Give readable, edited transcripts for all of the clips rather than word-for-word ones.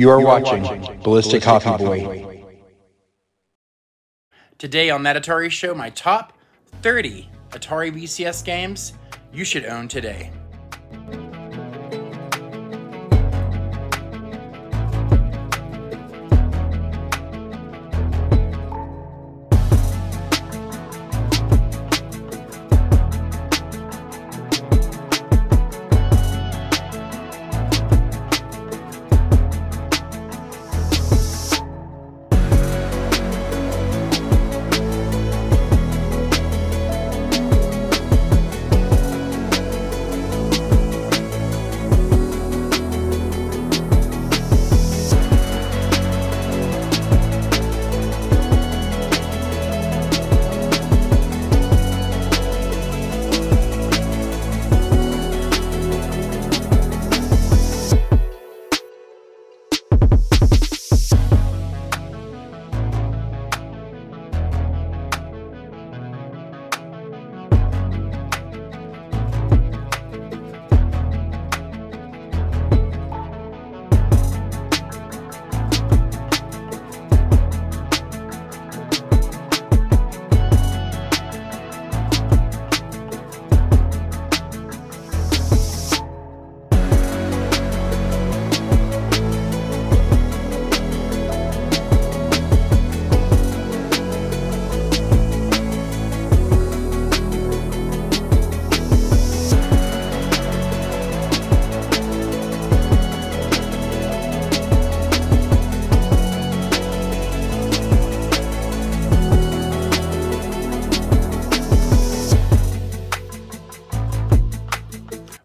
You are watching Ballistic Coffee Boy. Today on That Atari Show, my top 30 Atari VCS games you should own today.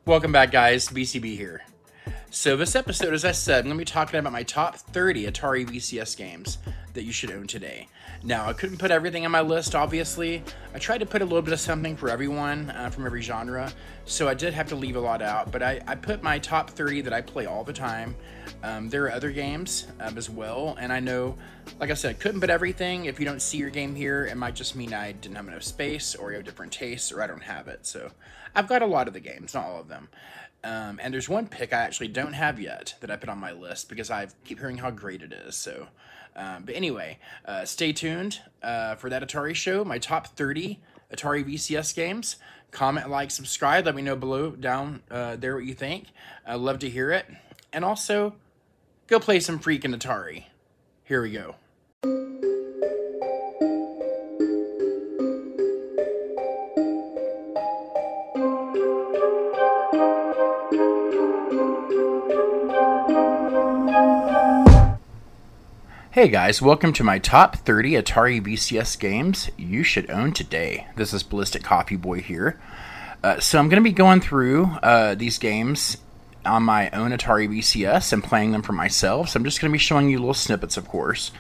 Welcome back, guys. BCB here. So this episode, as I said, I'm going to be talking about my top 30 Atari VCS games that you should own today. Now, I couldn't put everything on my list, obviously. I tried to put a little bit of something for everyone from every genre, so I did have to leave a lot out. But I put my top 30 that I play all the time. There are other games as well, and I know, like I said, couldn't put everything. If you don't see your game here, it might just mean I didn't have enough space, or you have different tastes, or I don't have it. So I've got a lot of the games, not all of them. And there's one pick I actually don't have yet that I put on my list because I keep hearing how great it is. So, but anyway, stay tuned for That Atari Show, my top 30 Atari VCS games. Comment, like, subscribe. Let me know below, down there, what you think. I'd love to hear it. And also, go play some freaking Atari. Here we go. Hey guys, welcome to my top 30 Atari VCS games you should own today. This is Ballistic Coffee Boy here. So I'm going to be going through these games on my own Atari VCS and playing them for myself. So I'm just going to be showing you little snippets, of course,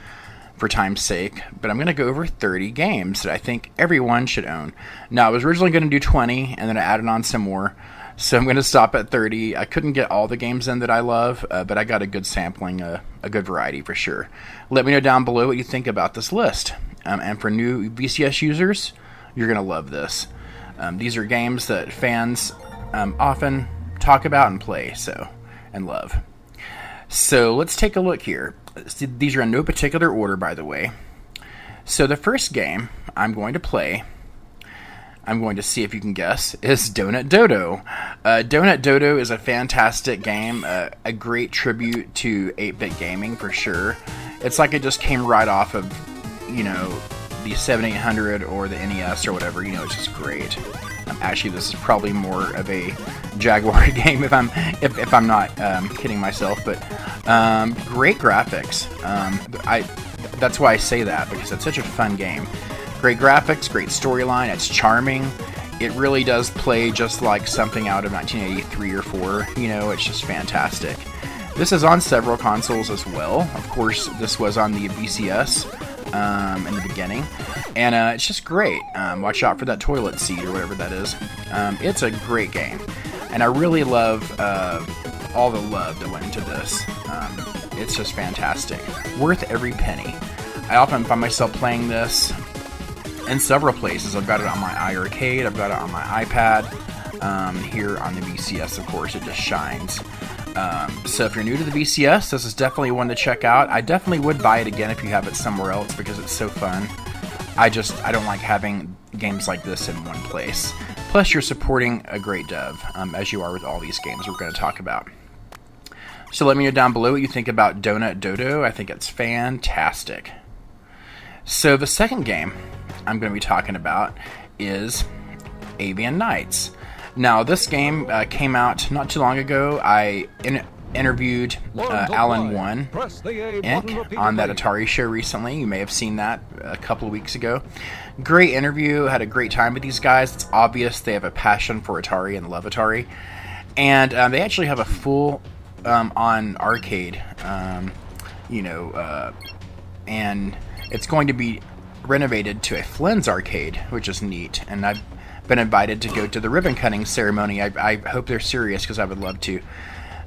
for time's sake. But I'm going to go over 30 games that I think everyone should own. Now, I was originally going to do 20, and then I added on some more. So I'm going to stop at 30. I couldn't get all the games in that I love, but I got a good sampling, a good variety for sure. Let me know down below what you think about this list. And for new VCS users, you're going to love this. These are games that fans often talk about and play, so, and love. So let's take a look here. These are in no particular order, by the way. So the first game I'm going to play, I'm going to see if you can guess, is Donut Dodo. Donut Dodo is a fantastic game, a great tribute to 8-bit gaming for sure. It's like it just came right off of, you know, the 7800 or the NES or whatever, you know, it's just great. Actually, this is probably more of a Jaguar game if I'm not kidding myself, but great graphics. That's why I say that, because it's such a fun game. Great graphics, great storyline, it's charming. It really does play just like something out of 1983 or 4, you know, it's just fantastic. This is on several consoles as well. Of course, this was on the VCS in the beginning, and it's just great. Watch out for that toilet seat or whatever that is. It's a great game, and I really love all the love that went into this. It's just fantastic. Worth every penny. I often find myself playing this in several places. I've got it on my iRcade, I've got it on my iPad, here on the VCS, of course, it just shines. So if you're new to the VCS, this is definitely one to check out. I definitely would buy it again if you have it somewhere else because it's so fun. I don't like having games like this in one place. Plus, you're supporting a great dev, as you are with all these games we're going to talk about. So let me know down below what you think about Donut Dodo. I think it's fantastic. So the second game I'm going to be talking about is Avian Knights. Now, this game came out not too long ago. I interviewed Alan One Inc. on That Atari Show recently. You may have seen that a couple of weeks ago. Great interview. Had a great time with these guys. It's obvious they have a passion for Atari and love Atari. And they actually have a full on arcade, and it's going to be renovated to a Flynn's arcade, which is neat. And I've been invited to go to the ribbon cutting ceremony. I hope they're serious because I would love to.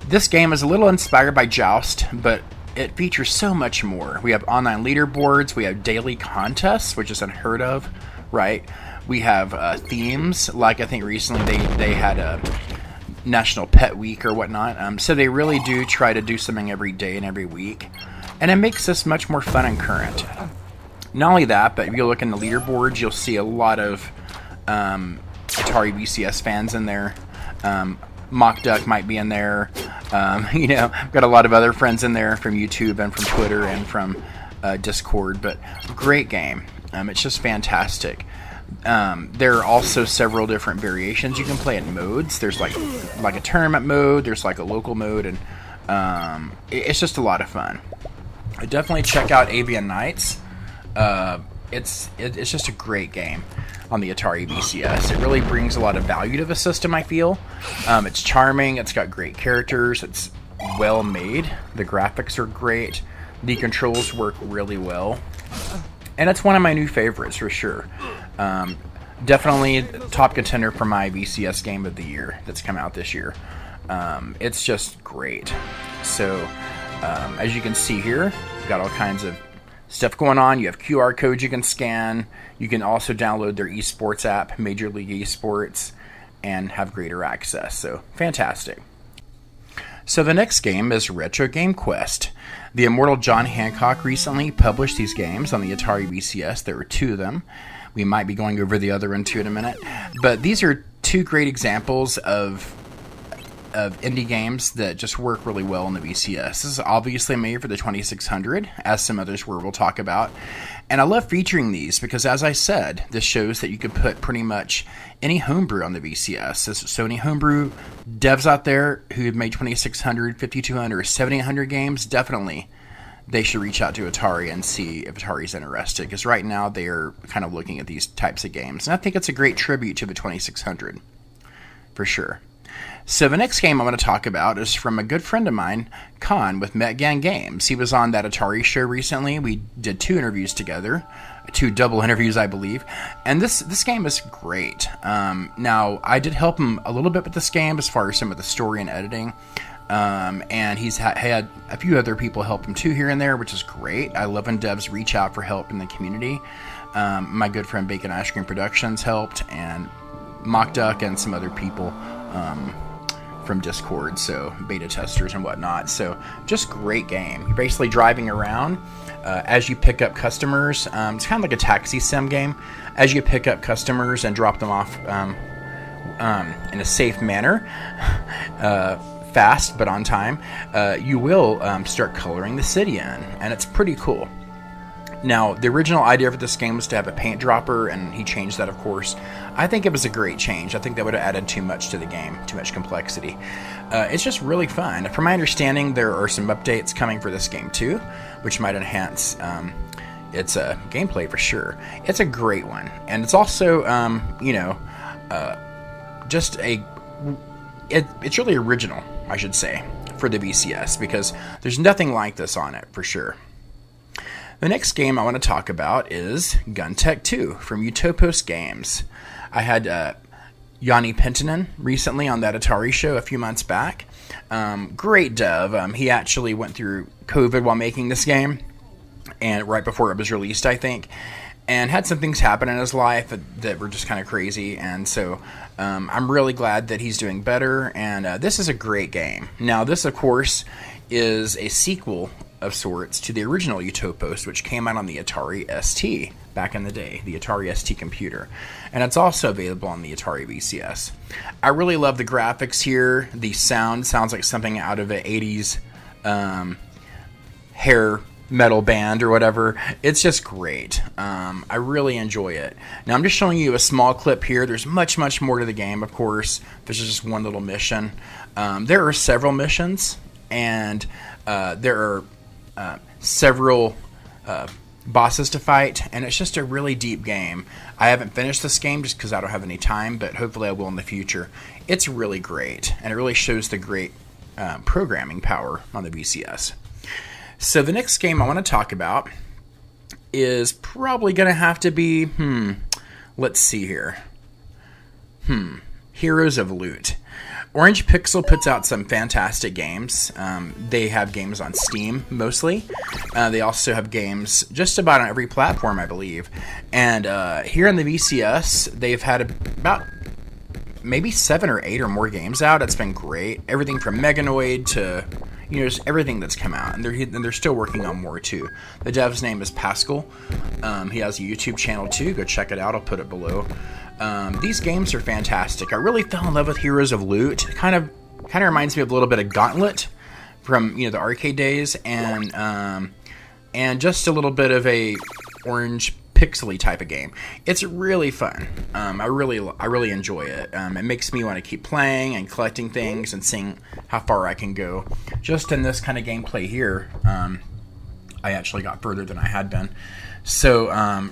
This game is a little inspired by Joust, but it features so much more. We have online leaderboards, we have daily contests, which is unheard of, right? We have themes, like I think recently they had a National Pet Week or whatnot. So they really do try to do something every day and every week, and it makes this much more fun and current. Not only that, but if you look in the leaderboards, you'll see a lot of Atari VCS fans in there. Mock Duck might be in there. I've got a lot of other friends in there from YouTube and from Twitter and from Discord, but great game. It's just fantastic. There are also several different variations you can play in modes. There's like a tournament mode, there's like a local mode, and it's just a lot of fun. Definitely check out Avian Knights. It's just a great game on the Atari VCS. It really brings a lot of value to the system, I feel. It's charming, it's got great characters, it's well made, the graphics are great, the controls work really well, and it's one of my new favorites for sure. Definitely top contender for my VCS game of the year that's come out this year. It's just great. So as you can see here, we've got all kinds of stuff going on. You have QR codes you can scan. You can also download their esports app, Major League Esports, and have greater access. So fantastic. So the next game is Retro Game Quest. The immortal John Hancock recently published these games on the Atari VCS. There were two of them. We might be going over the other one too in a minute. But these are two great examples of indie games that just work really well in the VCS. This is obviously made for the 2600, as some others were we'll talk about. And I love featuring these because, as I said, this shows that you could put pretty much any homebrew on the VCS. So any homebrew devs out there who have made 2600, 5200, or 7800 games, definitely they should reach out to Atari and see if Atari's interested, because right now they're kind of looking at these types of games. And I think it's a great tribute to the 2600, for sure. So the next game I'm going to talk about is from a good friend of mine, Khan, with MetGan Games. He was on That Atari Show recently. We did two interviews together, two double interviews, I believe. And this game is great. Now, I did help him a little bit with this game as far as some of the story and editing. And he's had a few other people help him too here and there, which is great. I love when devs reach out for help in the community. My good friend Bacon Ice Cream Productions helped, and Mock Duck and some other people from Discord, so beta testers and whatnot. So just great game. You're basically driving around as you pick up customers. It's kind of like a taxi sim game. As you pick up customers and drop them off in a safe manner, fast but on time, you will start coloring the city in, and it's pretty cool. Now, the original idea for this game was to have a paint dropper, and he changed that, of course. I think it was a great change. I think that would have added too much to the game, too much complexity. It's just really fun. From my understanding, there are some updates coming for this game too, which might enhance its gameplay for sure. It's a great one, and it's also, just a... It's really original, I should say, for the VCS, because there's nothing like this on it for sure. The next game I want to talk about is Gun Tech 2 from Utopos Games. I had Yanni Pentinen recently on That Atari Show a few months back. Great dev. He actually went through COVID while making this game, and right before it was released, I think. and had some things happen in his life that were just kind of crazy, and so I'm really glad that he's doing better, and this is a great game. Now, this, of course, is a sequel of sorts to the original Utopos, which came out on the Atari ST back in the day, the Atari ST computer, and it's also available on the Atari VCS. I really love the graphics here. The sound sounds like something out of an 80s hair metal band or whatever. It's just great. I really enjoy it. Now, I'm just showing you a small clip here. There's much more to the game, of course. There's just one little mission. There are several missions, and there are several bosses to fight, and it's just a really deep game. I haven't finished this game just because I don't have any time, but hopefully I will in the future. It's really great, and it really shows the great programming power on the VCS. So the next game I want to talk about is probably going to have to be, let's see here. Heroes of Loot. Orange Pixel puts out some fantastic games. They have games on Steam, mostly. They also have games just about on every platform, I believe. And here in the VCS, they've had about maybe 7 or 8 or more games out. It's been great. Everything from Meganoid to, you know, just everything that's come out, and they're still working on more too. The dev's name is Pascal. He has a YouTube channel too. Go check it out. I'll put it below. These games are fantastic. I really fell in love with Heroes of Loot. Kind of reminds me of a little bit of Gauntlet from, you know, the arcade days, and just a little bit of a Orange Pixely type of game. It's really fun. I really enjoy it. It makes me want to keep playing and collecting things and seeing how far I can go. Just in this kind of gameplay here, I actually got further than I had been. So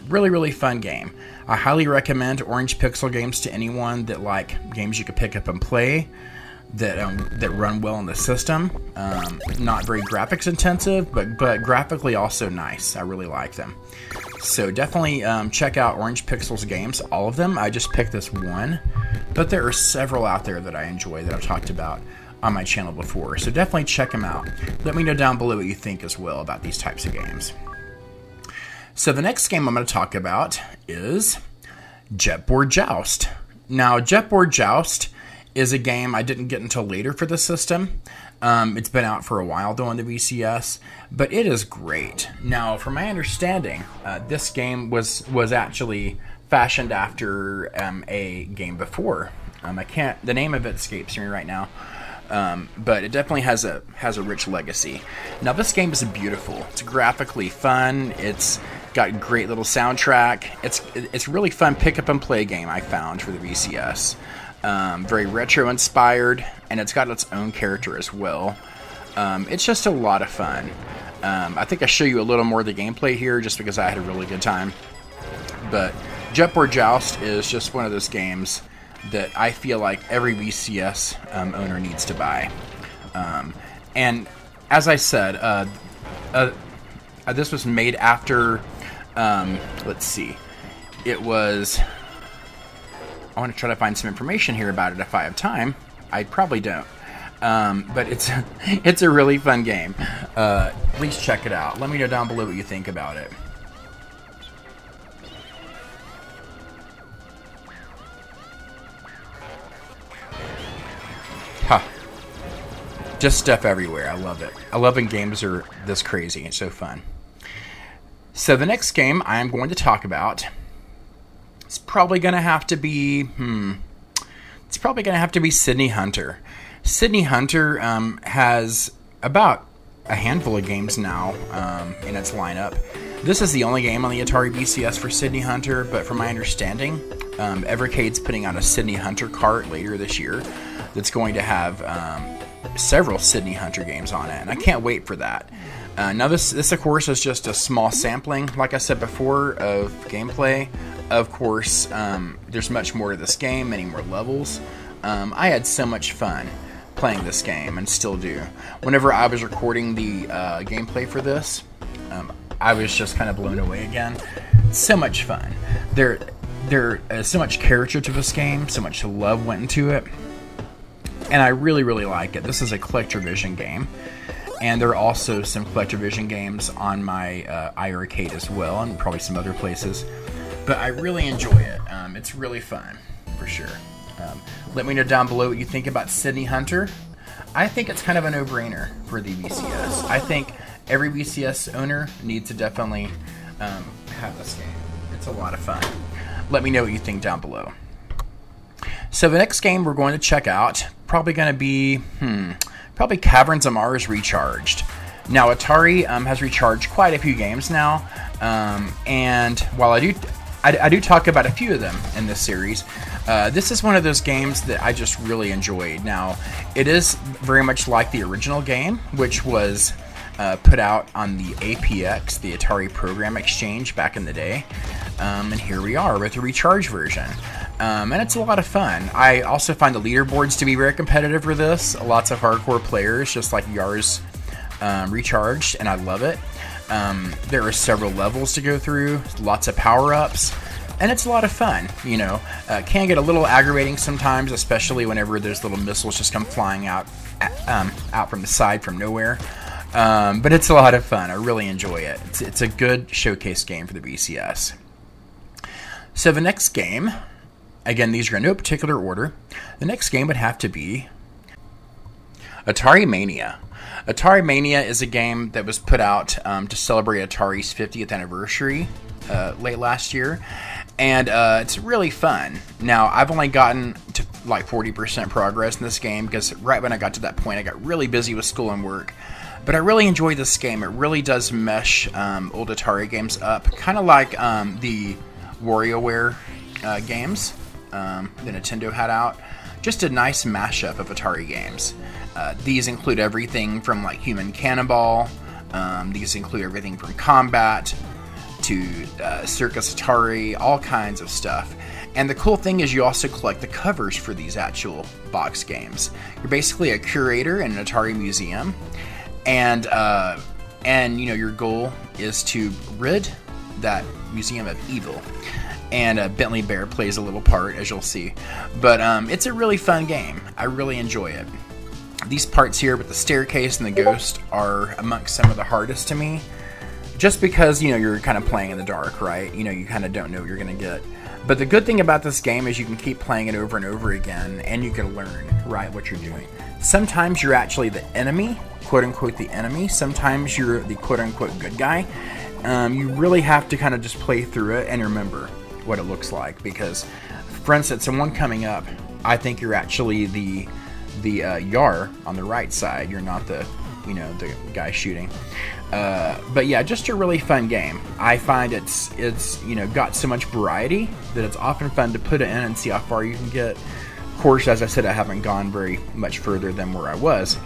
really fun game. I highly recommend Orange Pixel games to anyone that like games you could pick up and play that run well in the system. Not very graphics intensive, but graphically also nice. I really like them. So definitely check out Orange Pixel's games, all of them. I just picked this one, but there are several out there that I enjoy that I've talked about on my channel before. So definitely check them out. Let me know down below what you think as well about these types of games. So the next game I'm going to talk about is Jetboard Joust. Now, Jetboard Joust is a game I didn't get until later for the system. It's been out for a while though on the VCS, but it is great. Now, from my understanding, this game was actually fashioned after a game before. I can't, the name of it escapes me right now, but it definitely has a rich legacy. Now, this game is beautiful. It's graphically fun. It's got a great little soundtrack. It's really fun pick up and play game I found for the VCS. Very retro-inspired, and it's got its own character as well. It's just a lot of fun. I think I show you a little more of the gameplay here just because I had a really good time. But Jetboard Joust is just one of those games that I feel like every VCS owner needs to buy. And as I said, this was made after, let's see, it was... I want to try to find some information here about it if I have time. I probably don't. But it's a really fun game. Please check it out. Let me know down below what you think about it. Huh. Just stuff everywhere. I love it. I love when games are this crazy. It's so fun. So the next game I'm going to talk about... It's probably going to have to be, it's probably going to have to be Sydney Hunter. Sydney Hunter has about a handful of games now in its lineup. This is the only game on the Atari VCS for Sydney Hunter, but from my understanding, Evercade's putting out a Sydney Hunter cart later this year that's going to have several Sydney Hunter games on it, and I can't wait for that. Now, this, of course, is just a small sampling, like I said before, of gameplay. Of course, there's much more to this game, many more levels. I had so much fun playing this game, and still do. Whenever I was recording the gameplay for this, I was just kind of blown away again. So much fun. There is so much character to this game, so much love went into it, and I really like it. This is a collector vision game. And there are also some CollectorVision games on my iRcade as well, and probably some other places. But I really enjoy it. It's really fun, for sure. Let me know down below what you think about Sydney Hunter. I think it's kind of a no-brainer for the VCS. I think every VCS owner needs to definitely have this game. It's a lot of fun. Let me know what you think down below. So the next game we're going to check out, probably going to be, probably Caverns of Mars Recharged. Now Atari has recharged quite a few games now, and while I do talk about a few of them in this series, this is one of those games that I just really enjoyed. Now, it is very much like the original game, which was put out on the APX, the Atari Program Exchange, back in the day. And here we are with the recharge version. And it's a lot of fun. I also find the leaderboards to be very competitive with this. Lots of hardcore players, just like Yars Recharged, and I love it. There are several levels to go through, lots of power-ups, and it's a lot of fun, you know. Can get a little aggravating sometimes, especially whenever those little missiles just come flying out, out from the side from nowhere. But it's a lot of fun. I really enjoy it. It's a good showcase game for the VCS. So the next game... Again, these are in no particular order. The next game would have to be Atari Mania. Atari Mania is a game that was put out to celebrate Atari's 50th anniversary late last year. And it's really fun. Now, I've only gotten to like 40% progress in this game because right when I got to that point, I got really busy with school and work. But I really enjoy this game. It really does mesh old Atari games up, kind of like the WarioWare games. The Nintendo had out. Just a nice mashup of Atari games. These include everything from like Human Cannonball, these include everything from combat to Circus Atari, all kinds of stuff. And the cool thing is you also collect the covers for these actual box games. You're basically a curator in an Atari museum, and you know, your goal is to rid that museum of evil. And Bentley Bear plays a little part, as you'll see. But it's a really fun game. I really enjoy it. These parts here with the staircase and the ghost are amongst some of the hardest to me. Just because, you know, you're kind of playing in the dark, right? You know, you kind of don't know what you're going to get. But the good thing about this game is you can keep playing it over and over again. And you can learn, right, what you're doing. Sometimes you're actually the enemy, quote-unquote the enemy. Sometimes you're the quote-unquote good guy. You really have to kind of just play through it and remember what it looks like, because for instance, in one coming up, I think you're actually the Yar on the right side. You're not the, you know, the guy shooting. But yeah, just a really fun game. I find it's you know, got so much variety that it's often fun to put it in and see how far you can get. Of course, as I said, I haven't gone very much further than where I was,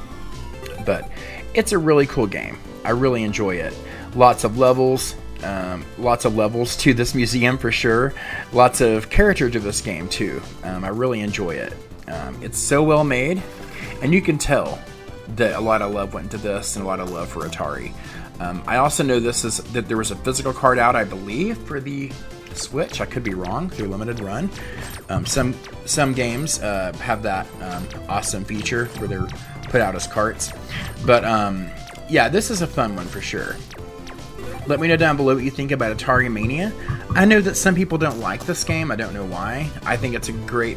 but it's a really cool game. I really enjoy it. Lots of levels. Lots of levels to this museum for sure. Lots of character to this game too. I really enjoy it. It's so well made, and you can tell that a lot of love went into this and a lot of love for Atari. I also know that there was a physical card out, I believe, for the Switch. I could be wrong. Through Limited Run, some games have that awesome feature where they're put out as carts. But yeah, this is a fun one for sure. Let me know down below what you think about Atari Mania. I know that some people don't like this game. I don't know why. I think it's a great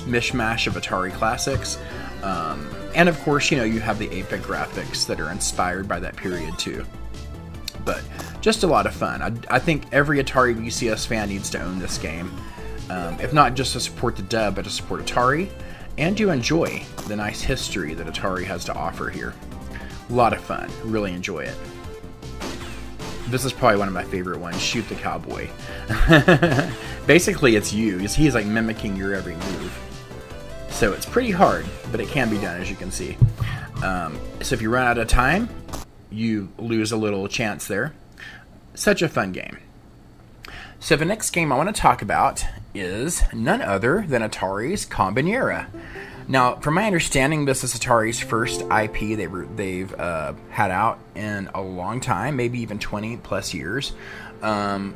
mishmash of Atari classics. And of course, you know, you have the 8-bit graphics that are inspired by that period too. But just a lot of fun. I think every Atari VCS fan needs to own this game. If not just to support the dub, but to support Atari. And to enjoy the nice history that Atari has to offer here. A lot of fun. Really enjoy it. This is probably one of my favorite ones, Shoot the Cowboy. Basically, it's you. He's like mimicking your every move. So it's pretty hard, but it can be done, as you can see. So if you run out of time, you lose a little chance there. Such a fun game. So the next game I want to talk about is none other than Atari's Combinera. Now, from my understanding, this is Atari's first IP they've had out in a long time, maybe even 20+ years.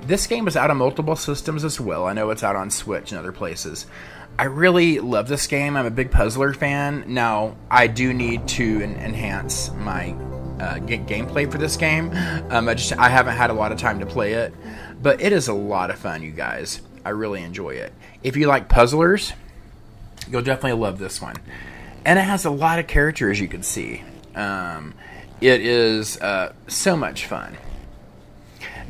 This game is out on multiple systems as well. I know it's out on Switch and other places. I really love this game. I'm a big puzzler fan. Now, I do need to enhance my gameplay for this game. I haven't had a lot of time to play it, but it is a lot of fun, you guys. I really enjoy it. If you like puzzlers, you'll definitely love this one. And it has a lot of characters, as you can see. It is so much fun.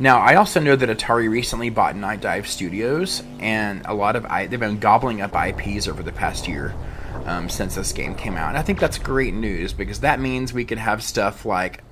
Now, I also know that Atari recently bought Night Dive Studios, and a lot of they've been gobbling up IPs over the past year since this game came out. And I think that's great news, because that means we could have stuff like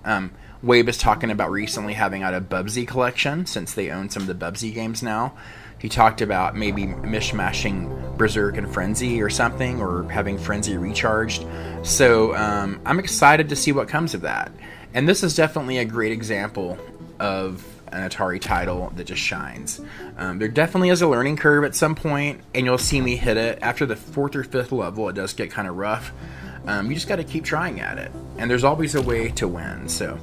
Wave is talking about recently having out a Bubsy collection, since they own some of the Bubsy games now. He talked about maybe mishmashing Berserk and Frenzy or something, or having Frenzy recharged. So I'm excited to see what comes of that. And this is definitely a great example of an Atari title that just shines. There definitely is a learning curve at some point, and you'll see me hit it. After the 4th or 5th level, it does get kind of rough. You just got to keep trying at it, and there's always a way to win. So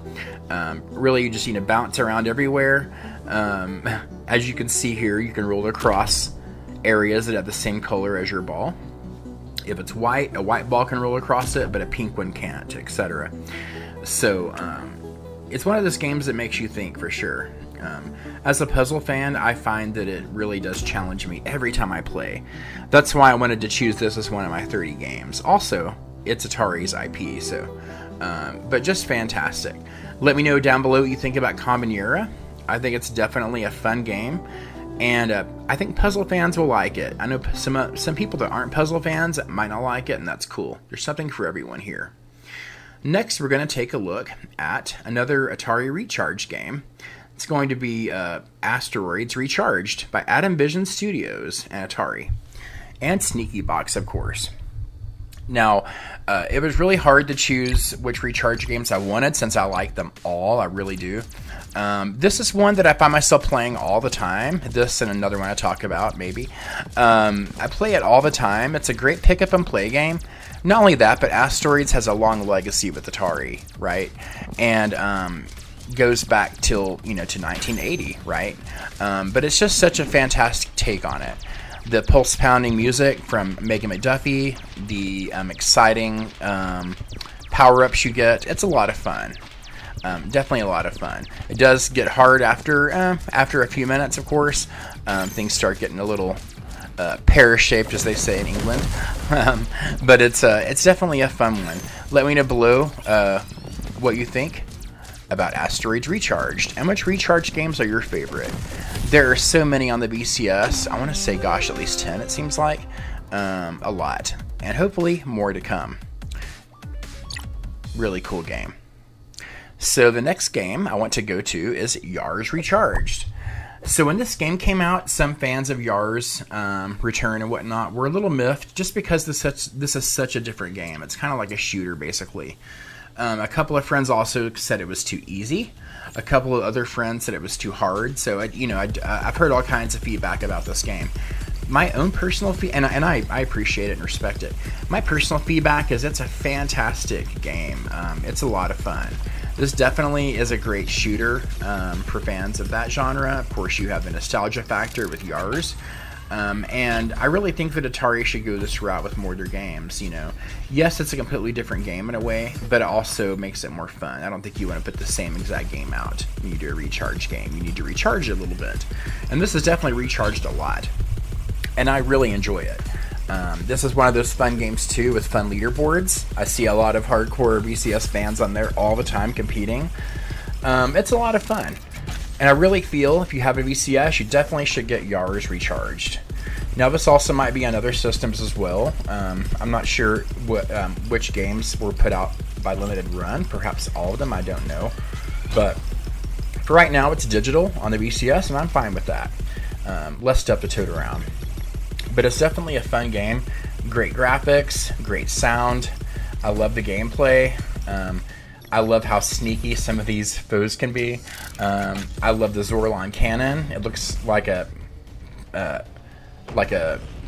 really, you just need to bounce around everywhere. As you can see here, you can roll across areas that have the same color as your ball. If it's white, a white ball can roll across it, but a pink one can't, etc. So it's one of those games that makes you think, for sure. As a puzzle fan, I find that it really does challenge me every time I play. That's why I wanted to choose this as one of my 30 games. Also, it's Atari's IP, so but just fantastic. Let me know down below what you think about Combinera. I think it's definitely a fun game, and I think puzzle fans will like it. I know some people that aren't puzzle fans might not like it, and that's cool. There's something for everyone here. Next, we're going to take a look at another Atari Recharge game. It's going to be Asteroids Recharged by Atom Vision Studios and Atari. And Sneaky Box, of course. Now, it was really hard to choose which Recharge games I wanted, since I like them all. I really do. This is one that I find myself playing all the time. This and another one I talk about, maybe. I play it all the time. It's a great pick-up-and-play game. Not only that, but Asteroids has a long legacy with Atari, right? And goes back till, you know, to 1980, right? But it's just such a fantastic take on it. The pulse-pounding music from Megan McDuffie, the exciting power-ups you get, it's a lot of fun. Definitely a lot of fun. It does get hard after after a few minutes, of course. Things start getting a little pear-shaped, as they say in England. But it's definitely a fun one. Let me know below what you think about Asteroids Recharged, and which Recharge games are your favorite. There are so many on the BCS. I want to say, gosh, at least 10, it seems like. A lot. And hopefully more to come. Really cool game. So the next game I want to go to is Yars Recharged. So when this game came out, some fans of Yars Return and whatnot were a little miffed, just because this is such a different game. It's kind of like a shooter, basically. A couple of friends also said it was too easy. A couple of other friends said it was too hard. So I've heard all kinds of feedback about this game. My own personal and I appreciate it and respect it. My personal feedback is it's a fantastic game. It's a lot of fun. This definitely is a great shooter for fans of that genre. Of course, you have the nostalgia factor with Yars. And I really think that Atari should go this route with more of their games, you know. Yes, it's a completely different game in a way, but it also makes it more fun. I don't think you want to put the same exact game out when you do a recharge game. You need to recharge it a little bit. And this is definitely recharged a lot. And I really enjoy it. This is one of those fun games, too, with fun leaderboards. I see a lot of hardcore BCS fans on there all the time competing. It's a lot of fun. And I really feel if you have a VCS, you definitely should get Yars Recharged. Now, this also might be on other systems as well. I'm not sure what, which games were put out by Limited Run. Perhaps all of them, I don't know. But for right now, it's digital on the VCS, and I'm fine with that. Less stuff to tote around. But it's definitely a fun game. Great graphics, great sound. I love the gameplay. I love how sneaky some of these foes can be. I love the Zorlon cannon. It looks like a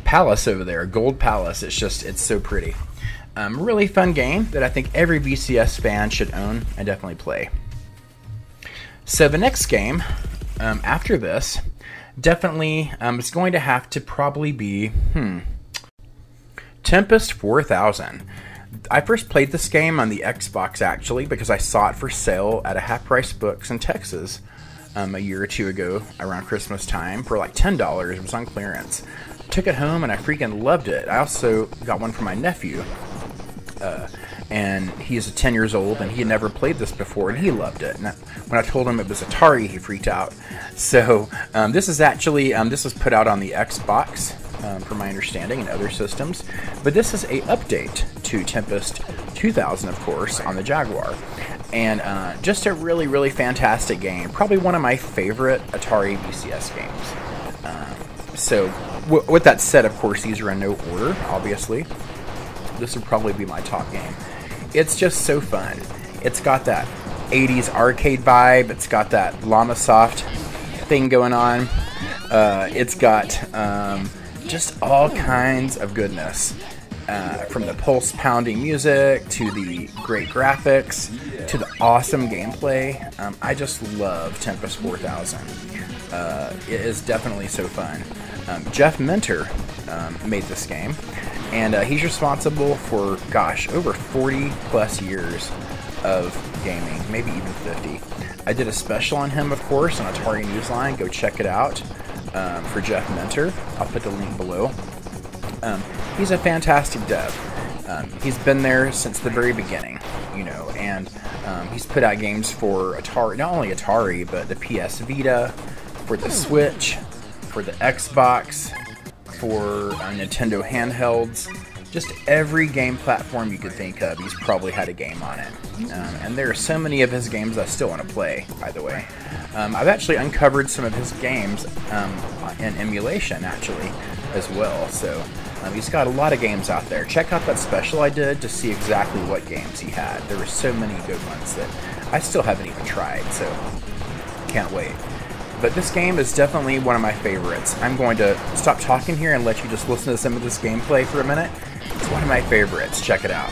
palace over there, a gold palace. It's so pretty. Really fun game that I think every VCS fan should own and definitely play. So the next game after this definitely is going to have to probably be Tempest 4000. I first played this game on the Xbox actually because I saw it for sale at a half-price Books in Texas a year or two ago around Christmas time for like $10. It was on clearance. Took it home and I freaking loved it. I also got one for my nephew. And he is 10 years old and he had never played this before and he loved it. And when I told him it was Atari, he freaked out. So this is actually, this was put out on the Xbox, from my understanding, and other systems. But this is a update to Tempest 2000, of course, on the Jaguar. And just a really, really fantastic game. Probably one of my favorite Atari VCS games. So with that said, of course, these are in no order, obviously. This would probably be my top game. It's just so fun. It's got that 80s arcade vibe. It's got that LlamaSoft thing going on. It's got just all kinds of goodness. From the pulse-pounding music, to the great graphics, to the awesome gameplay. I just love Tempest 4000. It is definitely so fun. Jeff Minter made this game. And he's responsible for, gosh, over 40-plus years of gaming, maybe even 50. I did a special on him, of course, on Atari Newsline. Go check it out for Jeff Minter. I'll put the link below. He's a fantastic dev. He's been there since the very beginning, you know, and he's put out games for Atari, not only Atari, but the PS Vita, for the Switch, for the Xbox, for Nintendo handhelds, just every game platform you could think of, he's probably had a game on it. And there are so many of his games I still want to play, by the way. I've actually uncovered some of his games in emulation, actually, as well. So he's got a lot of games out there. Check out that special I did to see exactly what games he had. There were so many good ones that I still haven't even tried, so can't wait. But this game is definitely one of my favorites. I'm going to stop talking here and let you just listen to some of this gameplay for a minute. It's one of my favorites. Check it out.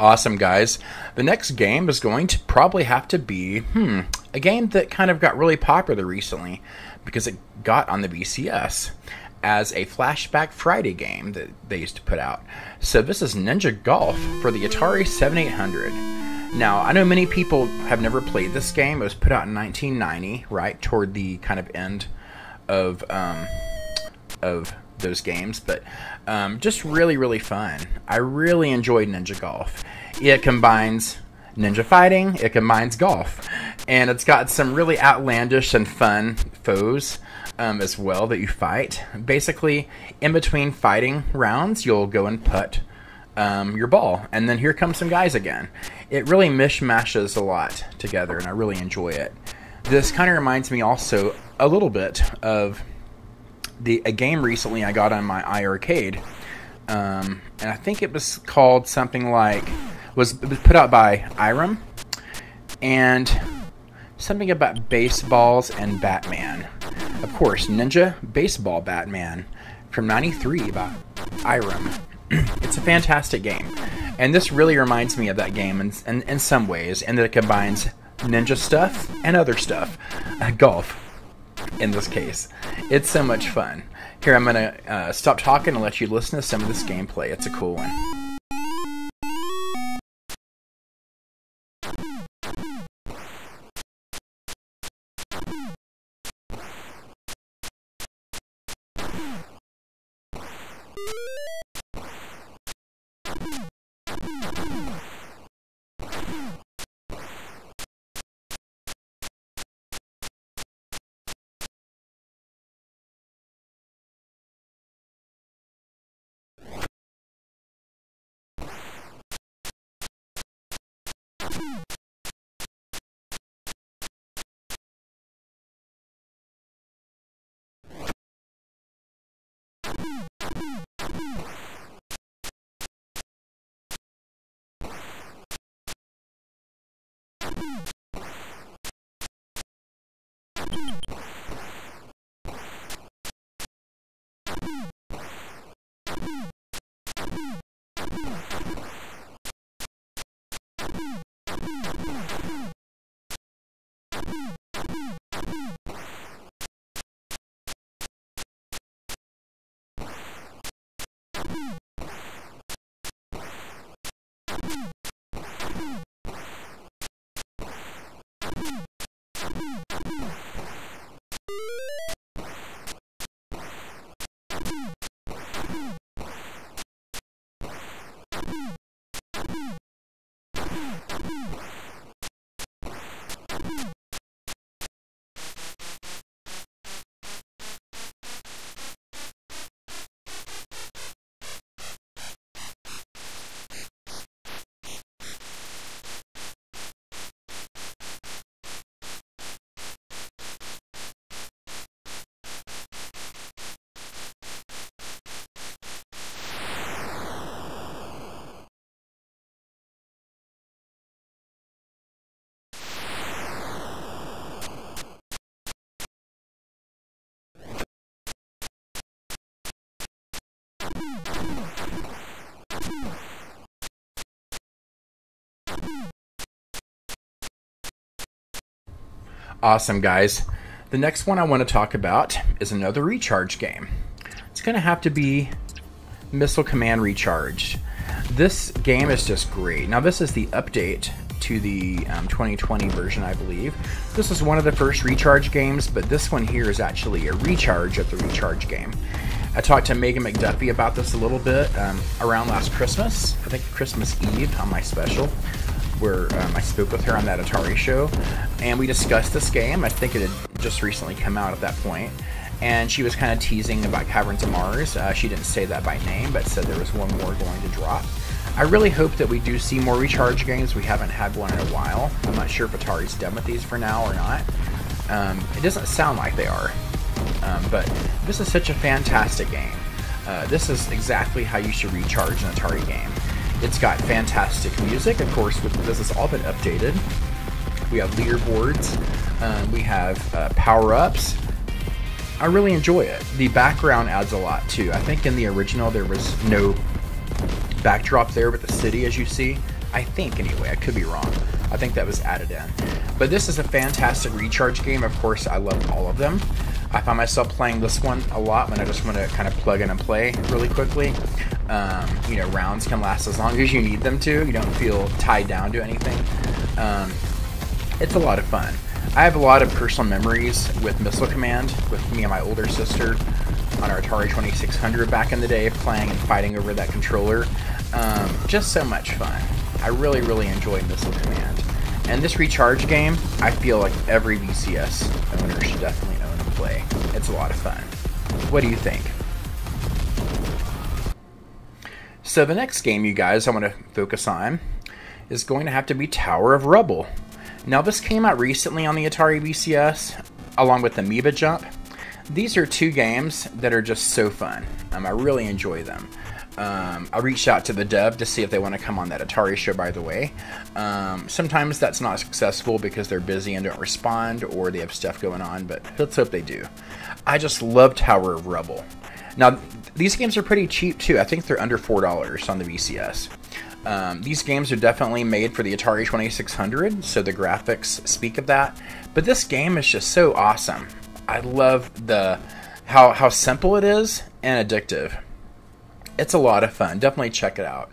Awesome, guys. The next game is going to probably have to be, a game that kind of got really popular recently because it got on the BCS as a Flashback Friday game that they used to put out. So this is Ninja Golf for the Atari 7800. Now, I know many people have never played this game. It was put out in 1990, right, toward the kind of end of those games, but just really, really fun. I really enjoyed Ninja Golf. It combines ninja fighting, it combines golf, and it's got some really outlandish and fun foes as well that you fight. Basically, in between fighting rounds, you'll go and putt your ball, and then here come some guys again. It really mishmashes a lot together, and I really enjoy it. This kind of reminds me also a little bit of a game recently I got on my iRcade, and I think it was called something like, it was put out by Irem, and something about baseballs and Batman. Of course, Ninja Baseball Batman from 93 by Irem. It's a fantastic game, and this really reminds me of that game in some ways, and that it combines ninja stuff and other stuff, golf. In this case, it's so much fun. Here, I'm gonna stop talking and let you listen to some of this gameplay. It's a cool one. Awesome, guys. The next one I want to talk about is another recharge game. It's going to have to be Missile Command Recharged. This game is just great. Now, this is the update to the 2020 version, I believe. This is one of the first recharge games, but this one here is actually a recharge of the recharge game. I talked to Megan McDuffie about this a little bit around last Christmas. I think Christmas Eve on my special, where I spoke with her on That Atari Show, and we discussed this game. I think it had just recently come out at that point, and she was kind of teasing about Caverns of Mars. She didn't say that by name, but said there was one more going to drop. I really hope that we do see more recharge games. We haven't had one in a while. I'm not sure if Atari's done with these for now or not. It doesn't sound like they are, but this is such a fantastic game. This is exactly how you should recharge an Atari game. It's got fantastic music, of course. This has all been updated. We have leaderboards. We have power-ups. I really enjoy it. The background adds a lot, too. I think in the original there was no backdrop there with the city, as you see. I think, anyway. I could be wrong. I think that was added in. But this is a fantastic recharge game. Of course, I love all of them. I find myself playing this one a lot when I just want to kind of plug in and play really quickly. You know, rounds can last as long as you need them to. You don't feel tied down to anything. It's a lot of fun. I have a lot of personal memories with Missile Command, with me and my older sister on our Atari 2600 back in the day, playing and fighting over that controller. Just so much fun. I really, really enjoy Missile Command. And this recharge game, I feel like every VCS owner should definitely own and play. It's a lot of fun. What do you think? So the next game, you guys, I want to focus on is going to have to be Tower of Rubble. Now, this came out recently on the Atari VCS, along with Amoeba Jump. These are two games that are just so fun. I really enjoy them. I reached out to the dev to see if they want to come on That Atari Show, by the way. Sometimes that's not successful because they're busy and don't respond, or they have stuff going on, but let's hope they do. I just love Tower of Rubble. Now, these games are pretty cheap, too. I think they're under $4 on the VCS. These games are definitely made for the Atari 2600, so the graphics speak of that. But this game is just so awesome. I love the how simple it is and addictive. It's a lot of fun. Definitely check it out.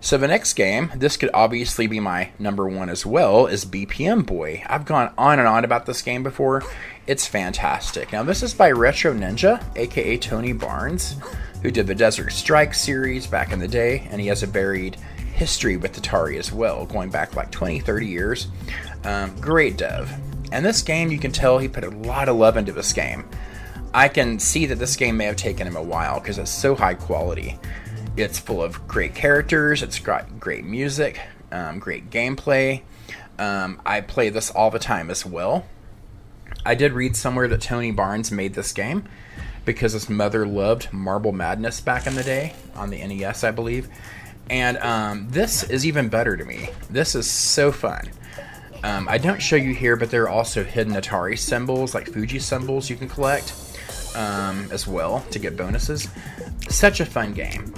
So the next game, this could obviously be my number one as well, is BPM Boy. I've gone on and on about this game before. It's fantastic. Now, this is by Retro Ninja, aka Tony Barnes, who did the Desert Strike series back in the day, and he has a varied history with Atari as well, going back like 20, 30 years. Great dev. And this game, you can tell he put a lot of love into this game. I can see that this game may have taken him a while because it's so high quality. It's full of great characters, it's got great music, great gameplay. I play this all the time as well. I did read somewhere that Tony Barnes made this game because his mother loved Marble Madness back in the day on the NES, I believe. And this is even better to me. This is so fun. I don't show you here, but there are also hidden Atari symbols, like Fuji symbols, you can collect as well to get bonuses. Such a fun game.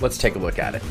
Let's take a look at it.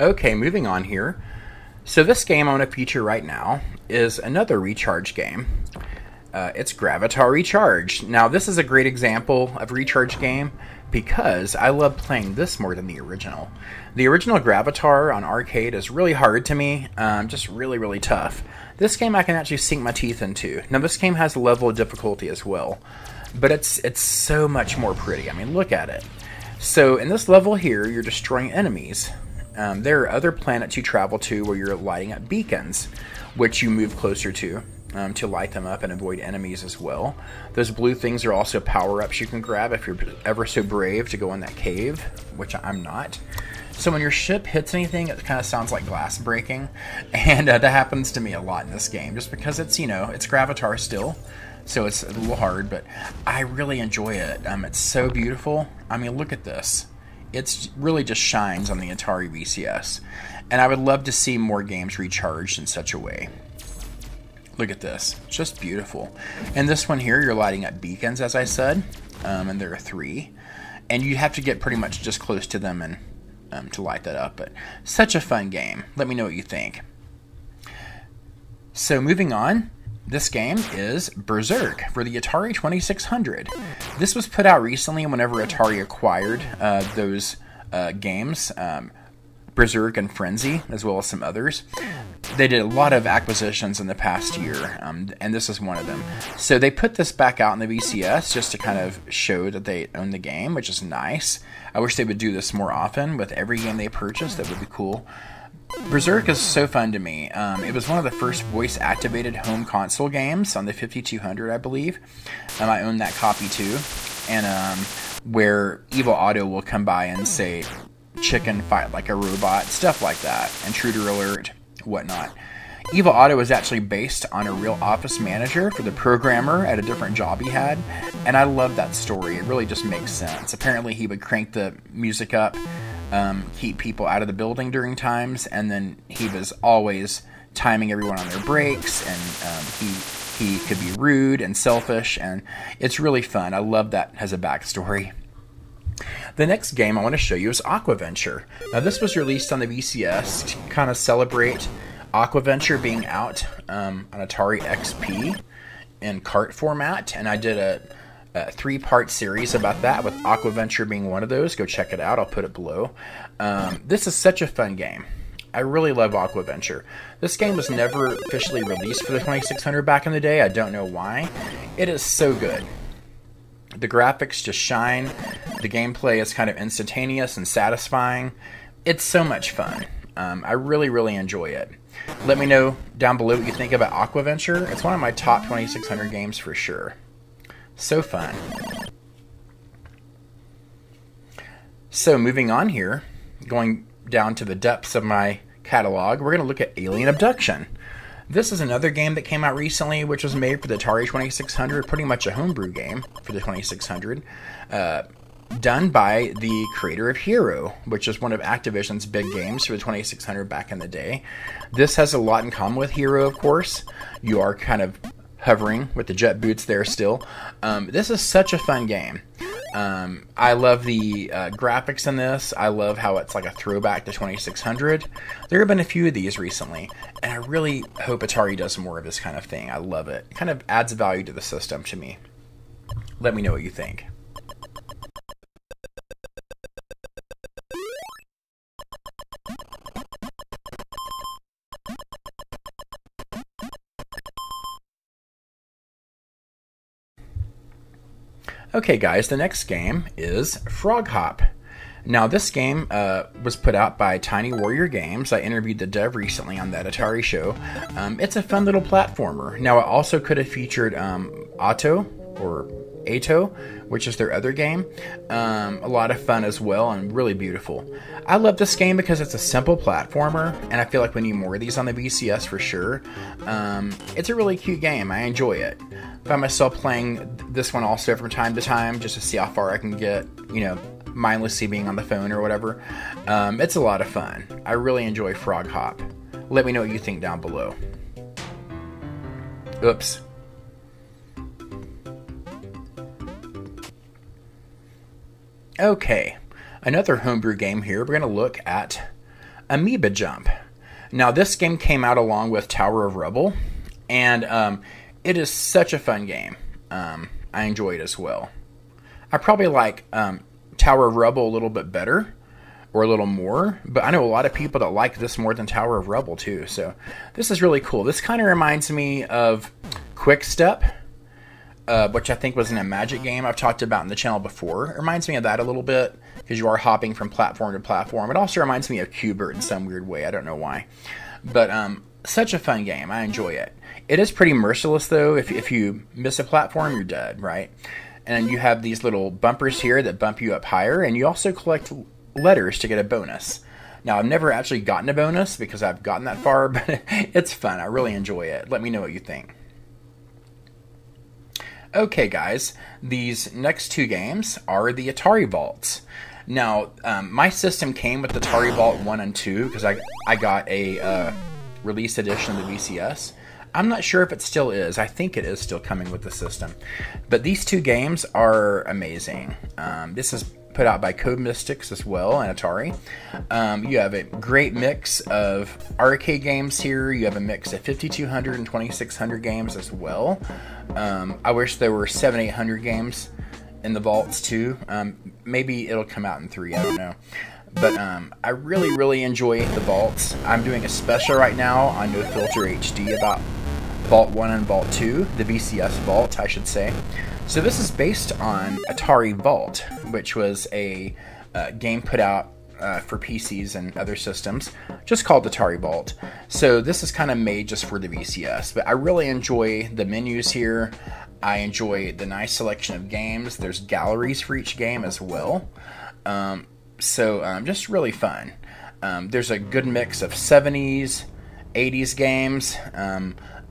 Okay, moving on here. So this game I'm going to feature right now is another recharge game. It's Gravatar Recharged. Now this is a great example of recharge game because I love playing this more than the original. The original Gravatar on arcade is really hard to me, just really, really tough. This game I can actually sink my teeth into. Now this game has a level of difficulty as well, but it's so much more pretty. I mean, look at it. So in this level here, you're destroying enemies. There are other planets you travel to where you're lighting up beacons, which you move closer to light them up and avoid enemies as well. Those blue things are also power-ups you can grab if you're ever so brave to go in that cave, which I'm not. So when your ship hits anything, it kind of sounds like glass breaking, and that happens to me a lot in this game, just because it's, you know, it's Gravatar still, so it's a little hard, but I really enjoy it. It's so beautiful. I mean, look at this. It really just shines on the Atari VCS, and I would love to see more games recharged in such a way. Look at this, just beautiful. And this one here, you're lighting up beacons, as I said, and there are three, and you have to get pretty much just close to them and to light that up. But such a fun game. Let me know what you think. So moving on. This game is Berserk for the Atari 2600. This was put out recently whenever Atari acquired those games, Berserk and Frenzy, as well as some others. They did a lot of acquisitions in the past year, and this is one of them. So they put this back out in the VCS just to kind of show that they own the game, which is nice. I wish they would do this more often with every game they purchase. That would be cool. Berserk is so fun to me. It was one of the first voice-activated home console games on the 5200, I believe. I own that copy too. And where Evil Otto will come by and say, chicken fight like a robot, stuff like that. Intruder alert, whatnot. Evil Otto is actually based on a real office manager for the programmer at a different job he had. And I love that story. It really just makes sense. Apparently he would crank the music up, keep people out of the building during times, and then he was always timing everyone on their breaks, and he could be rude and selfish, and it's really fun. I love that as a backstory. The next game I want to show you is AquaVenture. Now this was released on the VCS to kind of celebrate AquaVenture being out on Atari XP in cart format, and I did a three-part series about that, with AquaVenture being one of those. Go check it out. I'll put it below. This is such a fun game. I really love AquaVenture. This game was never officially released for the 2600 back in the day. I don't know why. It is so good. The graphics just shine. The gameplay is kind of instantaneous and satisfying. It's so much fun. I really, really enjoy it. Let me know down below what you think about AquaVenture. It's one of my top 2600 games for sure. So fun. So moving on here, going down to the depths of my catalog, we're going to look at Alien Abduction. This is another game that came out recently, which was made for the Atari 2600, pretty much a homebrew game for the 2600, done by the creator of Hero, which is one of Activision's big games for the 2600 back in the day. This has a lot in common with Hero, of course. You are kind of hovering with the jet boots there still. This is such a fun game. I love the graphics in this. I love how it's like a throwback to 2600. There have been a few of these recently, and I really hope Atari does more of this kind of thing. I love it. It kind of adds value to the system to me. Let me know what you think. Okay guys, the next game is Frog Hop. Now this game was put out by Tiny Warrior Games. I interviewed the dev recently on That Atari Show. It's a fun little platformer. Now it also could have featured Otto or Ato, which is their other game. A lot of fun as well and really beautiful. I love this game because it's a simple platformer and I feel like we need more of these on the VCS for sure. It's a really cute game. I enjoy it. Find myself playing this one also from time to time just to see how far I can get, you know, mindlessly being on the phone or whatever. It's a lot of fun. I really enjoy Frog Hop. Let me know what you think down below. Oops. Okay, another homebrew game here. We're going to look at Amoeba Jump. Now this game came out along with Tower of Rubble, and it is such a fun game. I enjoy it as well. I probably like Tower of Rubble a little bit better, or a little more, but I know a lot of people that like this more than Tower of Rubble too, so this is really cool. This kind of reminds me of Quick Step, which I think was in a Magic game I've talked about in the channel before. It reminds me of that a little bit, because you are hopping from platform to platform. It also reminds me of Cubert in some weird way, I don't know why. But such a fun game, I enjoy it. It is pretty merciless though. If you miss a platform, you're dead, right? And you have these little bumpers here that bump you up higher, and you also collect letters to get a bonus. Now, I've never actually gotten a bonus because I've gotten that far, but it's fun. I really enjoy it. Let me know what you think. Okay, guys, these next two games are the Atari Vaults. Now, my system came with Atari Vault 1 and 2 because I got a release edition of the VCS. I'm not sure if it still is. I think it is still coming with the system. But these two games are amazing. This is put out by Code Mystics as well and Atari. You have a great mix of arcade games here. You have a mix of 5200 and 2600 games as well. I wish there were 7800 games in the vaults too. Maybe it'll come out in 3, I don't know. But I really, really enjoy the vaults. I'm doing a special right now on No Filter HD about Vault 1 and Vault 2, the VCS Vault, I should say. So this is based on Atari Vault, which was a game put out for PCs and other systems, just called Atari Vault. So this is kind of made just for the VCS, but I really enjoy the menus here. I enjoy the nice selection of games. There's galleries for each game as well. So just really fun. There's a good mix of 70s, 80s games,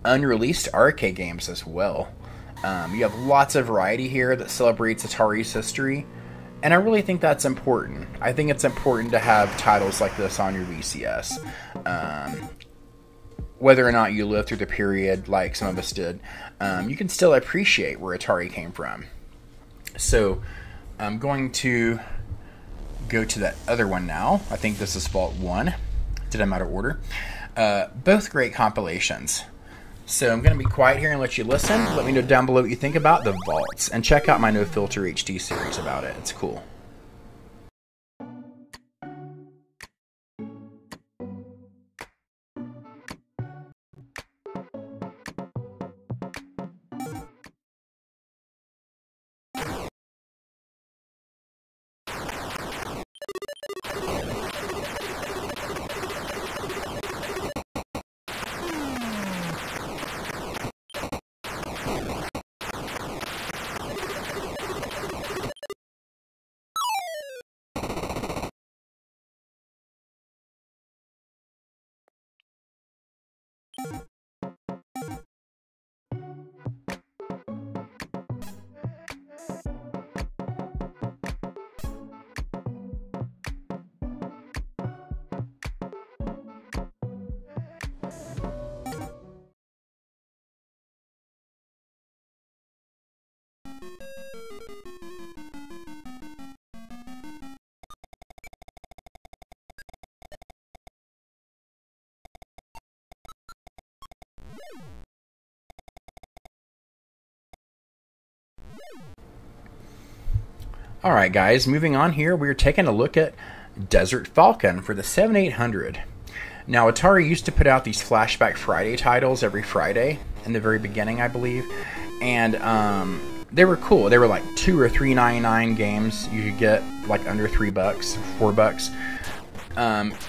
unreleased arcade games as well. You have lots of variety here that celebrates Atari's history, and I really think that's important. I think it's important to have titles like this on your VCS. Whether or not you live through the period like some of us did, you can still appreciate where Atari came from. So I'm going to go to that other one now. I think this is Vault 1. Did I'm out of order. Both great compilations. So I'm going to be quiet here and let you listen. Let me know down below what you think about the vaults, and check out my No Filter HD series about it. It's cool. Alright guys, moving on here, we're taking a look at Desert Falcon for the 7800. Now Atari used to put out these Flashback Friday titles every Friday, in the very beginning I believe, and they were cool. They were like $2 or $3.99 games you could get like under $3, $4.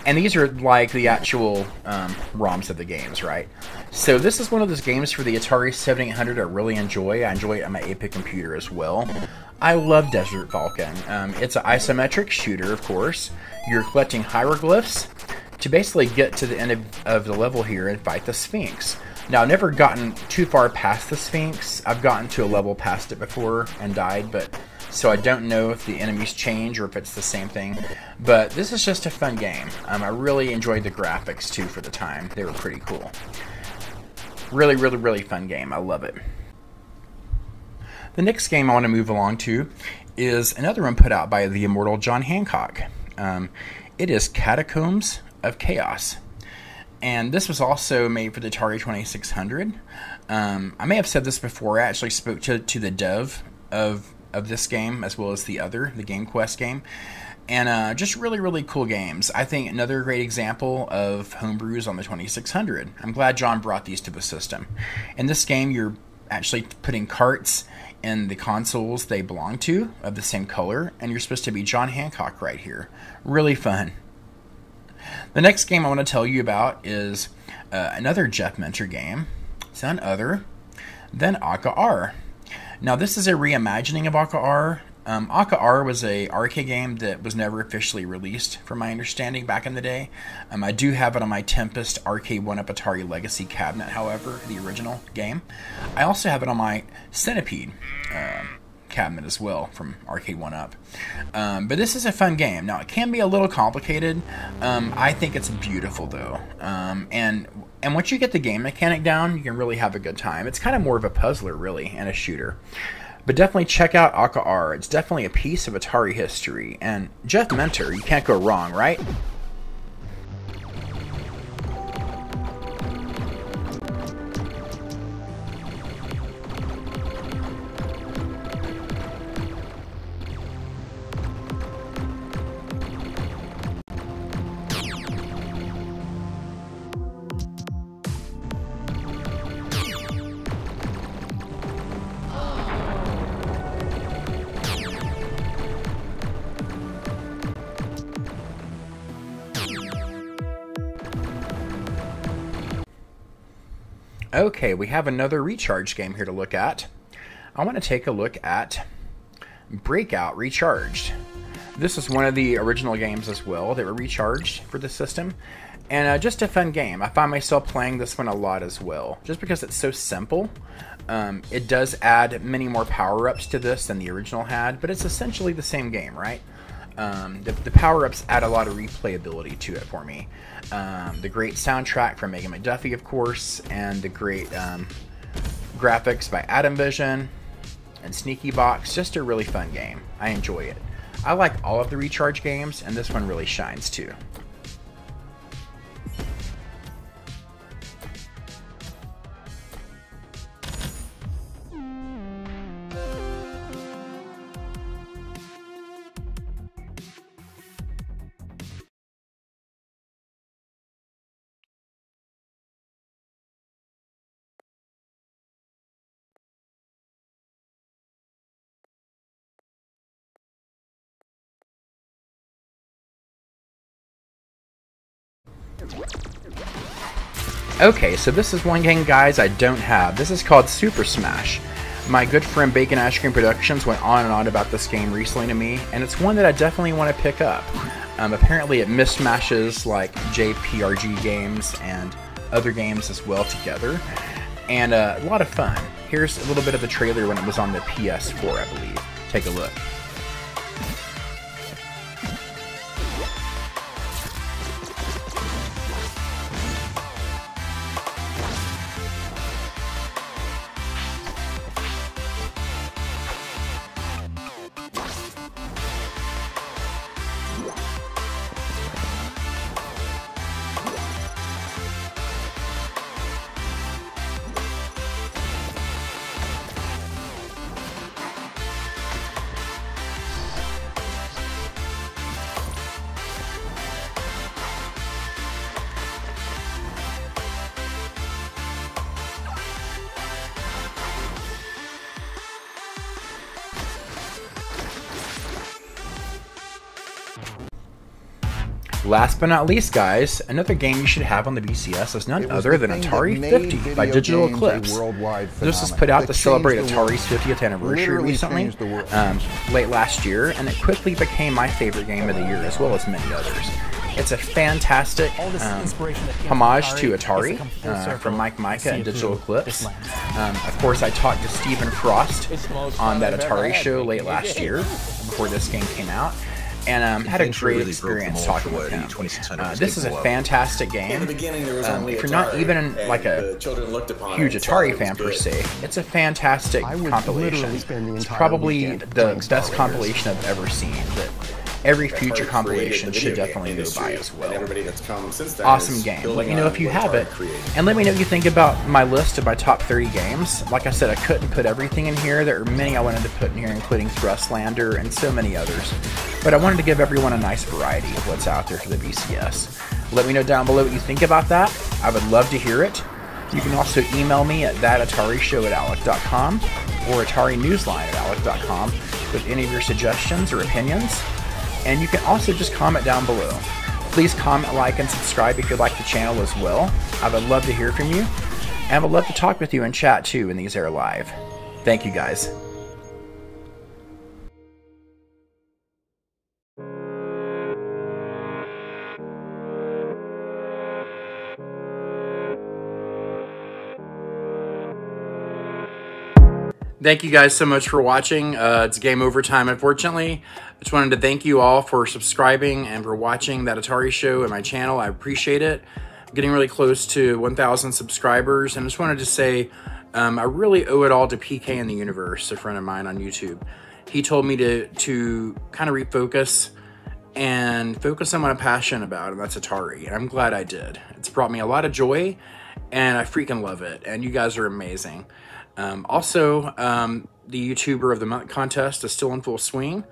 And these are like the actual ROMs of the games, right? So this is one of those games for the Atari 7800 I really enjoy. I enjoy it on my APIC computer as well. I love Desert Falcon. It's an isometric shooter, of course. You're collecting hieroglyphs to basically get to the end of the level here and fight the Sphinx. Now, I've never gotten too far past the Sphinx. I've gotten to a level past it before and died, but so I don't know if the enemies change or if it's the same thing. But this is just a fun game. I really enjoyed the graphics, too, for the time. They were pretty cool. Really, really, really fun game. I love it. The next game I want to move along to is another one put out by the immortal John Hancock. It is Catacombs of Chaos. And this was also made for the Atari 2600. I may have said this before. I actually spoke to the dev of this game as well as the other, the Game Quest game. And just really, really cool games. I think another great example of homebrews on the 2600. I'm glad John brought these to the system. In this game, you're actually putting carts in the consoles they belong to of the same color, and you're supposed to be John Hancock right here. Really fun. The next game I want to tell you about is another Jeff Minter game. It's none other than Aka R. Now this is a reimagining of Aka R. Aka R was a arcade game that was never officially released, from my understanding, back in the day. I do have it on my Tempest Arcade 1-Up Atari Legacy cabinet, however, the original game. I also have it on my Centipede cabinet as well, from Arcade 1-Up. But this is a fun game. Now, it can be a little complicated. I think it's beautiful, though. And once you get the game mechanic down, you can really have a good time. It's kind of more of a puzzler, really, and a shooter. But definitely check out Aka R. It's definitely a piece of Atari history. And Jeff Minter, you can't go wrong, right? Okay, we have another recharge game here to look at. I want to take a look at Breakout Recharged. This is one of the original games as well that were recharged for the system. And just a fun game. I find myself playing this one a lot as well. Just because it's so simple. It does add many more power-ups to this than the original had, but it's essentially the same game, right? The power-ups add a lot of replayability to it for me. The great soundtrack from Megan McDuffie, of course, and the great graphics by Atomvision and Sneaky Box. Just a really fun game. I enjoy it. I like all of the recharge games, and this one really shines too. Okay, so this is one game, guys, I don't have. This is called Super Smash. My good friend Bacon Ice Cream Productions went on and on about this game recently to me, and it's one that I definitely want to pick up. Apparently it mismatches like JPRG games and other games as well together, and a lot of fun. Here's a little bit of the trailer when it was on the PS4, I believe. Take a look. Last but not least, guys, another game you should have on the BCS is none other than Atari 50 by Digital Eclipse. This was put out to celebrate Atari's 50th anniversary recently, late last year, and it quickly became my favorite game of the year, as well as many others. It's a fantastic homage to Atari from Mike Micah and Digital Eclipse. Of course, I talked to Stephen Frost on That Atari Show late last year, before this game came out. And had a great experience talking with him. This is a fantastic game. If you're not even like a huge Atari fan per se, it's a fantastic compilation. It's probably the best compilation I've ever seen. Every future compilation should definitely go by as well. Awesome game. Let me know if you have it, and let me know what you think about my list of my top 30 games. Like I said, I couldn't put everything in here. There are many I wanted to put in here, including Thrustlander and so many others. But I wanted to give everyone a nice variety of what's out there for the BCS. Let me know down below what you think about that. I would love to hear it. You can also email me at thatatarishow@alec.com or atarinewsline@alec.com with any of your suggestions or opinions. And you can also just comment down below. Please comment, like, and subscribe if you like the channel as well. I would love to hear from you, and I would love to talk with you and chat too when these air live. Thank you, guys. Thank you guys so much for watching. It's game over time, unfortunately. I just wanted to thank you all for subscribing and for watching That Atari Show and my channel. I appreciate it. I'm getting really close to 1,000 subscribers, and I just wanted to say I really owe it all to PK in the Universe, a friend of mine on YouTube. He told me to kind of refocus and focus on what I'm passionate about, and that's Atari, and I'm glad I did. It's brought me a lot of joy, and I freaking love it, and you guys are amazing. Also, the YouTuber of the Month contest is still in full swing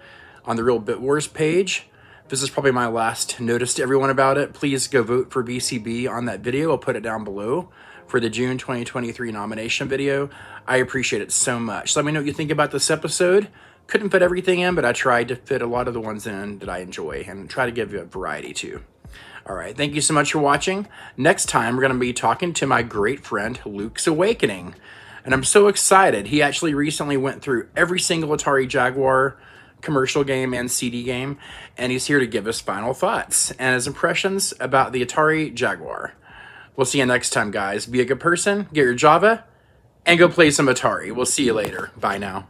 on the Real Bit Wars page. This is probably my last notice to everyone about it. Please go vote for BCB on that video. I'll put it down below for the June 2023 nomination video. I appreciate it so much. Let me know what you think about this episode. Couldn't fit everything in, but I tried to fit a lot of the ones in that I enjoy and try to give you a variety too. All right, thank you so much for watching. Next time, we're going to be talking to my great friend, Luke's Awakening. And I'm so excited. He actually recently went through every single Atari Jaguar commercial game and CD game, and he's here to give us final thoughts and his impressions about the Atari Jaguar. We'll see you next time, guys. Be a good person, get your Java, and go play some Atari. We'll see you later. Bye now.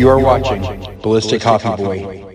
You are watching Ballistic Coffee Boy.